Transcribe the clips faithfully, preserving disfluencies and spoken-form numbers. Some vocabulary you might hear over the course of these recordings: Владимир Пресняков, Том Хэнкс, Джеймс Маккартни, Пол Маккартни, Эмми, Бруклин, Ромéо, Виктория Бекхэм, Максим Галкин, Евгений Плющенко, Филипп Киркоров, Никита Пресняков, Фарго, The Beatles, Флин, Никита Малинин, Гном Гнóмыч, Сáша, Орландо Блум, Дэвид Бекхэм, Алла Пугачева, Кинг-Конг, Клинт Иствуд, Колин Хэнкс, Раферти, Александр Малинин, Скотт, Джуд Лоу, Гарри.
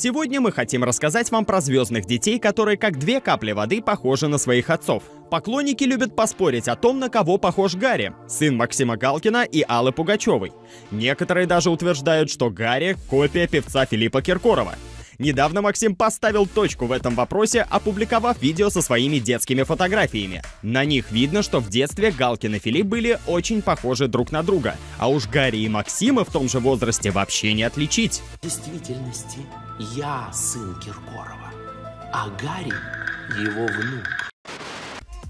Сегодня мы хотим рассказать вам про звездных детей, которые как две капли воды похожи на своих отцов. Поклонники любят поспорить о том, на кого похож Гарри, сын Максима Галкина и Аллы Пугачевой. Некоторые даже утверждают, что Гарри — копия певца Филиппа Киркорова. Недавно Максим поставил точку в этом вопросе, опубликовав видео со своими детскими фотографиями. На них видно, что в детстве Галкин и Филипп были очень похожи друг на друга. А уж Гарри и Максима в том же возрасте вообще не отличить. В действительности я сын Киркорова, а Гарри его внук.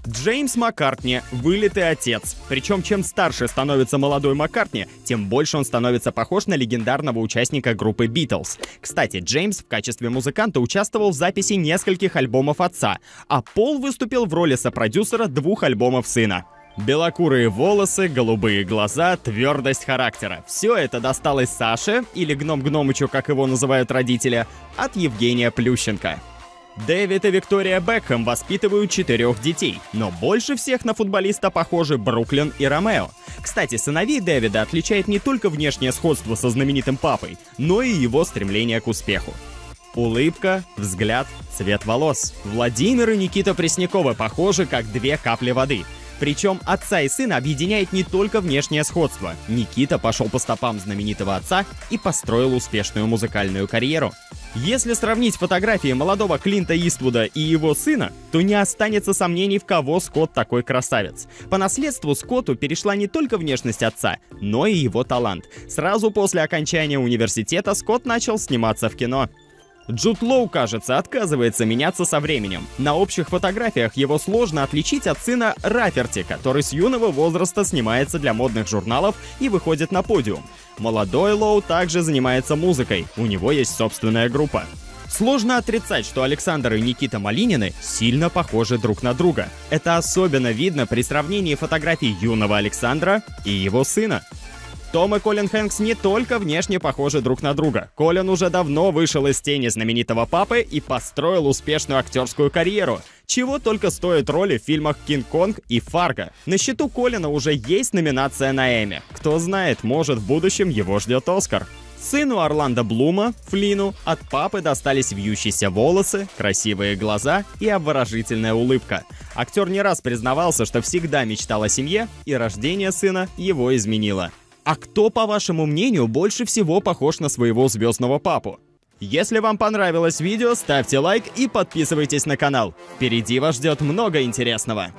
Джеймс Маккартни – вылитый отец. Причем, чем старше становится молодой Маккартни, тем больше он становится похож на легендарного участника группы Beatles. Кстати, Джеймс в качестве музыканта участвовал в записи нескольких альбомов отца, а Пол выступил в роли сопродюсера двух альбомов сына. Белокурые волосы, голубые глаза, твердость характера – все это досталось Саше, или Гном Гномычу, как его называют родители, от Евгения Плющенко. Дэвид и Виктория Бекхэм воспитывают четырех детей, но больше всех на футболиста похожи Бруклин и Ромео. Кстати, сыновей Дэвида отличает не только внешнее сходство со знаменитым папой, но и его стремление к успеху. Улыбка, взгляд, цвет волос. Владимир и Никита Пресняковы похожи как две капли воды. Причем отца и сына объединяет не только внешнее сходство. Никита пошел по стопам знаменитого отца и построил успешную музыкальную карьеру. Если сравнить фотографии молодого Клинта Иствуда и его сына, то не останется сомнений, в кого Скотт такой красавец. По наследству Скотту перешла не только внешность отца, но и его талант. Сразу после окончания университета Скотт начал сниматься в кино. Джуд Лоу, кажется, отказывается меняться со временем. На общих фотографиях его сложно отличить от сына Раферти, который с юного возраста снимается для модных журналов и выходит на подиум. Молодой Лоу также занимается музыкой, у него есть собственная группа. Сложно отрицать, что Александр и Никита Малинины сильно похожи друг на друга. Это особенно видно при сравнении фотографий юного Александра и его сына. Том и Колин Хэнкс не только внешне похожи друг на друга. Колин уже давно вышел из тени знаменитого папы и построил успешную актерскую карьеру. Чего только стоят роли в фильмах «Кинг-Конг» и «Фарго». На счету Колина уже есть номинация на Эмми. Кто знает, может, в будущем его ждет Оскар. Сыну Орландо Блума, Флину, от папы достались вьющиеся волосы, красивые глаза и обворожительная улыбка. Актер не раз признавался, что всегда мечтал о семье, и рождение сына его изменило. А кто, по вашему мнению, больше всего похож на своего звездного папу? Если вам понравилось видео, ставьте лайк и подписывайтесь на канал. Впереди вас ждет много интересного.